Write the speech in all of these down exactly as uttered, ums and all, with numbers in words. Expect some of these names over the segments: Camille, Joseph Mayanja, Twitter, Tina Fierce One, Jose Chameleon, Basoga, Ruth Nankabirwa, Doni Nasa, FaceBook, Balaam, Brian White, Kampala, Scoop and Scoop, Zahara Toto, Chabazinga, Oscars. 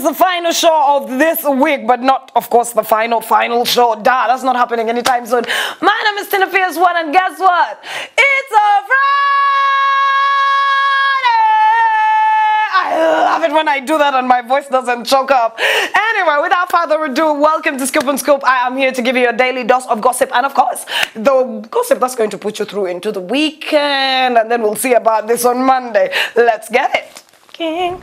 is the final show of this week, but not, of course, the final, final show. Duh, that's not happening anytime soon. My name is Tina Fierce One, and guess what? It's a Friday! I love it when I do that and my voice doesn't choke up. Anyway, without further ado, welcome to Scoop and Scoop. I am here to give you a daily dose of gossip and, of course, the gossip that's going to put you through into the weekend, and then we'll see about this on Monday. Let's get it. King.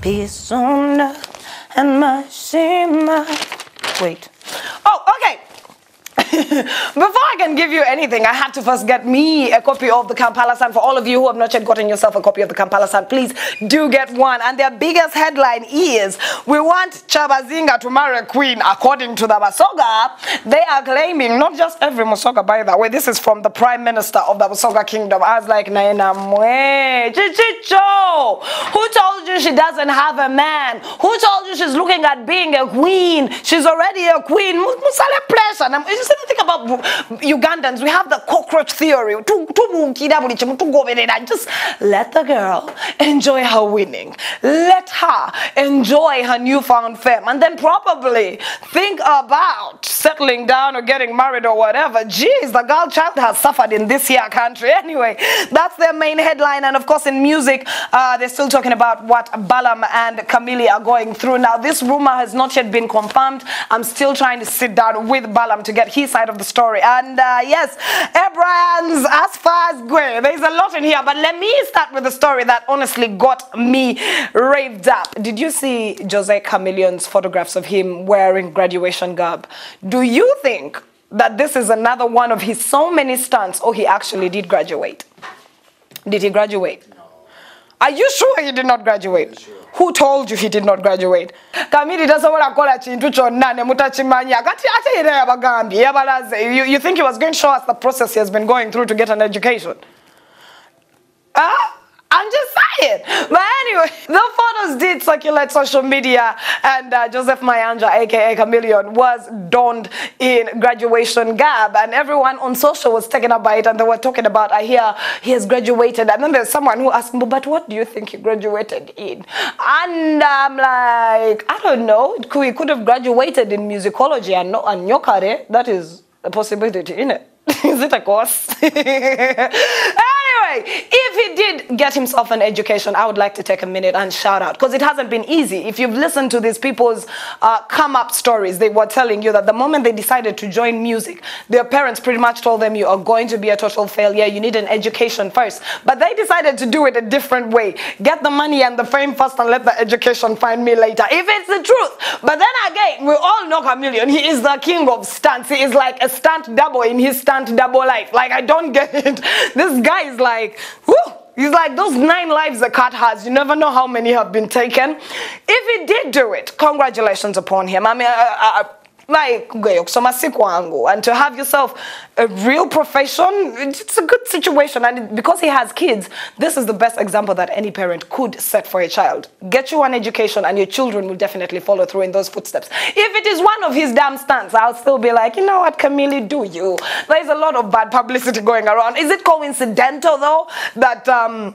Peace on earth and mercy, my... Wait. Oh, okay. Before I can give you anything, I had to first get me a copy of the Kampala Sun. For all of you who have not yet gotten yourself a copy of the Kampala Sun, please do get one. And their biggest headline is, we want Chabazinga to marry Queen. According to the Basoga, they are claiming, not just every Musoga, by the way, this is from the Prime Minister of the Basoga Kingdom. I was like, Naena Mwe, Chichicho, who told you she doesn't have a man? Who told you she's looking at being a queen? She's already a queen. Musale pressure. Think about Ugandans. We have the cockroach theory. Just let the girl enjoy her winning. Let her enjoy her newfound fame. And then probably think about settling down or getting married or whatever. Jeez, the girl child has suffered in this here country. Anyway, that's their main headline. And of course, in music, uh, they're still talking about what Balaam and Camille are going through. Now, this rumor has not yet been confirmed. I'm still trying to sit down with Balaam to get his side of the story. And uh, yes, Abraham's as far as Gwe, there's a lot in here, but let me start with the story that honestly got me raved up. Did you see Jose Chameleon's photographs of him wearing graduation garb? Do you think that this is another one of his so many stunts, or he actually did graduate? Did he graduate? No. Are you sure he did not graduate? Sure. Who told you he did not graduate? Kamili doesn't want to call a chintu chonane mutachimanya. You, you think he was going to show us the process he has been going through to get an education? Huh? I'm just saying. But anyway, the photos did circulate social media, and uh, Joseph Mayanja, aka Chameleon, was donned in graduation garb, and everyone on social was taken up by it, and they were talking about, I hear he has graduated. And then there's someone who asked me, but what do you think he graduated in? And I'm like, I don't know. He could have graduated in musicology and nyokare. That is a possibility, isn't it? Is it a course? If he did get himself an education, I would like to take a minute and shout out, because it hasn't been easy. If you've listened to these people's uh, come-up stories, they were telling you that the moment they decided to join music, their parents pretty much told them, you are going to be a total failure, you need an education first. But they decided to do it a different way. Get the money and the fame first and let the education find me later, if it's the truth. But then again, we all know Chameleon. He is the king of stunts. He is like a stunt double in his stunt double life. Like, I don't get it. This guy is like, Like, whoo, he's like, those nine lives the cat has, you never know how many have been taken. If he did do it, congratulations upon him. I mean, I, I, like, and to have yourself a real profession, it's a good situation. And because he has kids, this is the best example that any parent could set for a child. Get you an education and your children will definitely follow through in those footsteps. If it is one of his damn stunts, I'll still be like, you know what, Camille, do you? There's a lot of bad publicity going around. Is it coincidental, though, that... Um,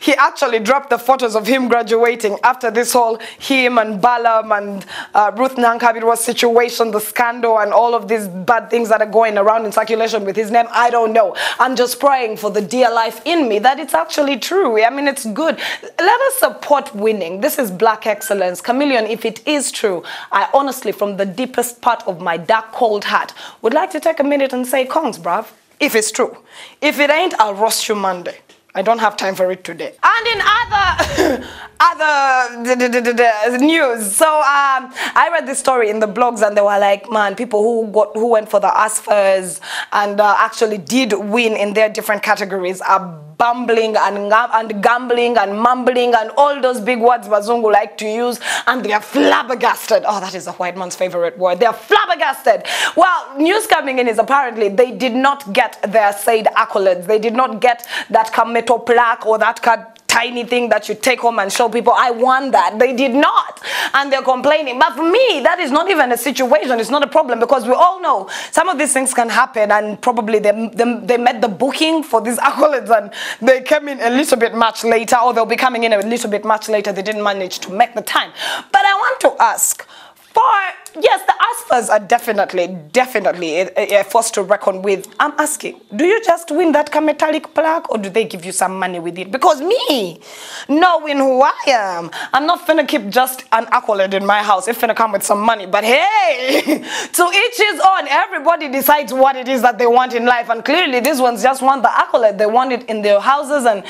he actually dropped the photos of him graduating after this whole him and Balaam and uh, Ruth Nankabirwa situation, the scandal and all of these bad things that are going around in circulation with his name? I don't know. I'm just praying for the dear life in me that it's actually true. I mean, it's good. Let us support winning. This is black excellence. Chameleon, if it is true, I honestly, from the deepest part of my dark, cold heart, would like to take a minute and say, Kongs, bruv, if it's true. If it ain't, I'll roast you Monday. I don't have time for it today. And in other other news, so um, I read this story in the blogs, and they were like, man, people who got who went for the Oscars and uh, actually did win in their different categories are bumbling and, and gambling and mumbling and all those big words Bazungu like to use, and they are flabbergasted. Oh, that is a white man's favorite word. They are flabbergasted. Well, news coming in is apparently they did not get their said accolades. They did not get that commitment or plaque or that cat tiny thing that you take home and show people. I want that. They did not. And they're complaining. But for me, that is not even a situation. It's not a problem, because we all know some of these things can happen, and probably they, they, they met the booking for these accolades and they came in a little bit much later, or they'll be coming in a little bit much later. They didn't manage to make the time. But I want to ask, for, yes, the Oscars are definitely, definitely a, a force to reckon with. I'm asking, do you just win that metallic plaque, or do they give you some money with it? Because me, knowing who I am, I'm not finna keep just an accolade in my house. It's finna come with some money. But hey, to each his own. Everybody decides what it is that they want in life. And clearly, these ones just want the accolade. They want it in their houses, and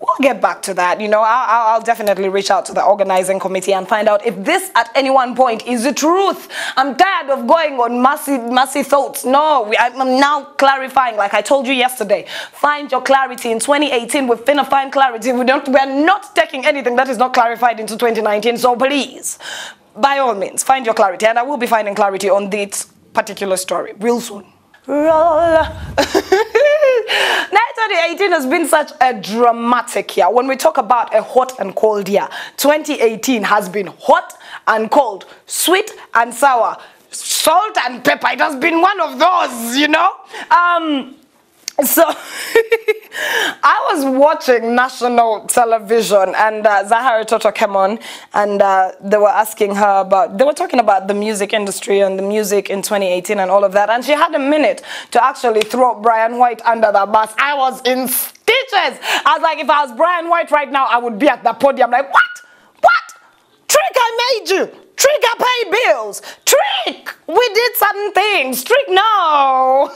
we'll get back to that. You know, I'll, I'll definitely reach out to the organizing committee and find out if this at any one point is the truth. I'm tired of going on massive, massive thoughts. No, we, I'm now clarifying. Like I told you yesterday, find your clarity. In twenty eighteen, we're finna find clarity. We don't, we're not taking anything that is not clarified into twenty nineteen. So please, by all means, find your clarity. And I will be finding clarity on this particular story real soon. Roll. twenty eighteen has been such a dramatic year. When we talk about a hot and cold year, twenty eighteen has been hot and cold, sweet and sour, salt and pepper. It has been one of those, you know. Um, so I was watching national television, and uh, Zahara Toto came on, and uh, they were asking her about, they were talking about the music industry and the music in twenty eighteen and all of that, and she had a minute to actually throw Brian White under the bus. I was in stitches. I was like, if I was Brian White right now, I would be at the podium like, what? What? Trick, I made you. Trick, I pay bills. Trick, we did some things. Trick, no.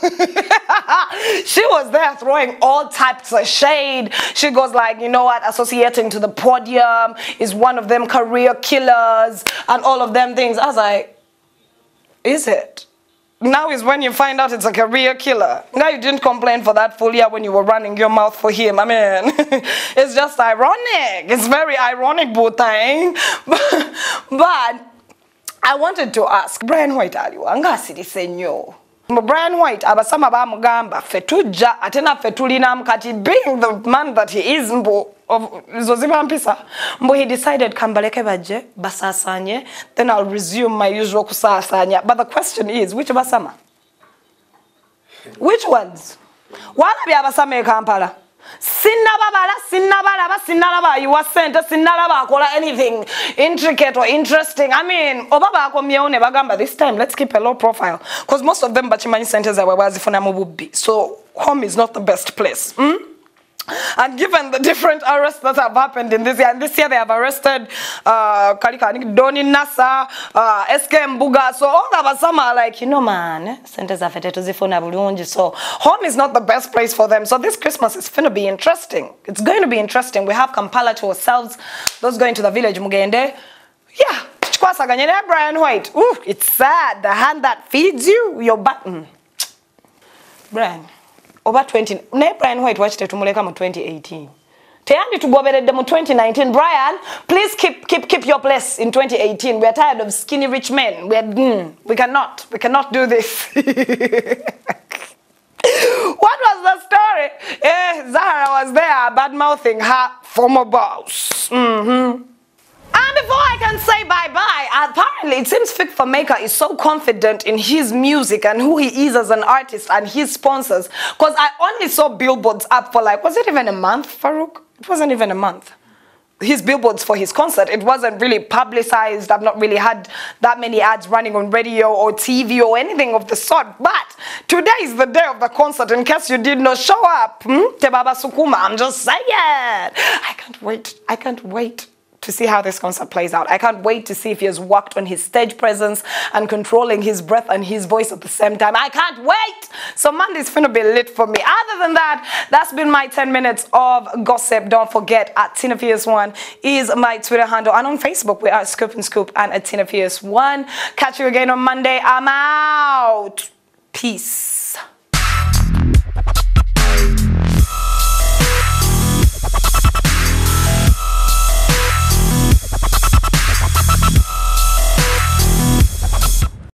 She was there throwing all types of shade. She goes like, you know what, associating to the podium is one of them career killers and all of them things. I was like, is it? Now is when you find out it's a career killer. Now you didn't complain for that full year when you were running your mouth for him. I mean, it's just ironic. It's very ironic, Botang. But, but I wanted to ask, Brian White, Angasidi Senyo. Brian White, abasama ba mugamba, fetuja, atena fetulina mkati, being the man that he is, mbo, of Zozima Mpisa. Mbo, he decided, kambaleke baje, basasanye, then I'll resume my usual kusasanya. But the question is, which basama? Which ones? Wala bi abasame Kampala. Sinababala, sinabalaba, sinalaba, you were sent a sinalaba, call anything intricate or interesting. I mean, obaba komione bagamba this time, let's keep a low profile. Because most of them Bachimani centers are where Wazifonamo would be. So home is not the best place. Hmm? And given the different arrests that have happened in this year, and this year they have arrested uh, Karika, Doni Nasa, uh, S K Mbuga, so all of us are like, you know, man, centers are fete to zifuna bulunji, so home is not the best place for them. So this Christmas is going to be interesting. It's going to be interesting. We have Kampala to ourselves. Those going to the village, Mugende, yeah, Brian White. Ooh, it's sad. The hand that feeds you, your button. Brian. Over twenty, ne Brian White watched it from twenty eighteen. Tayandi to go over them twenty nineteen. Brian, please keep keep keep your place in twenty eighteen. We are tired of skinny rich men. We are, mm, we cannot we cannot do this. What was the story? Eh, Zahara was there bad mouthing her former boss. Mm-hmm. And before I can say bye-bye, apparently it seems Fit for Maker is so confident in his music and who he is as an artist and his sponsors. Because I only saw billboards up for like, was it even a month, Farouk? It wasn't even a month. His billboards for his concert, it wasn't really publicized. I've not really had that many ads running on radio or T V or anything of the sort. But today is the day of the concert, in case you did not show up. Hmm? Tebaba Sukuma, I'm just saying. I can't wait. I can't wait to see how this concert plays out. I can't wait to see if he has worked on his stage presence and controlling his breath and his voice at the same time. I can't wait! So Monday's finna be lit for me. Other than that, that's been my ten minutes of gossip. Don't forget, at Tina Fierce One is my Twitter handle. And on Facebook, we are Scoop and Scoop and at Tina Fierce One. Catch you again on Monday. I'm out. Peace.